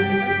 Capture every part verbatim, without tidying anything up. Thank you.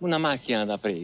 una macchina da presa.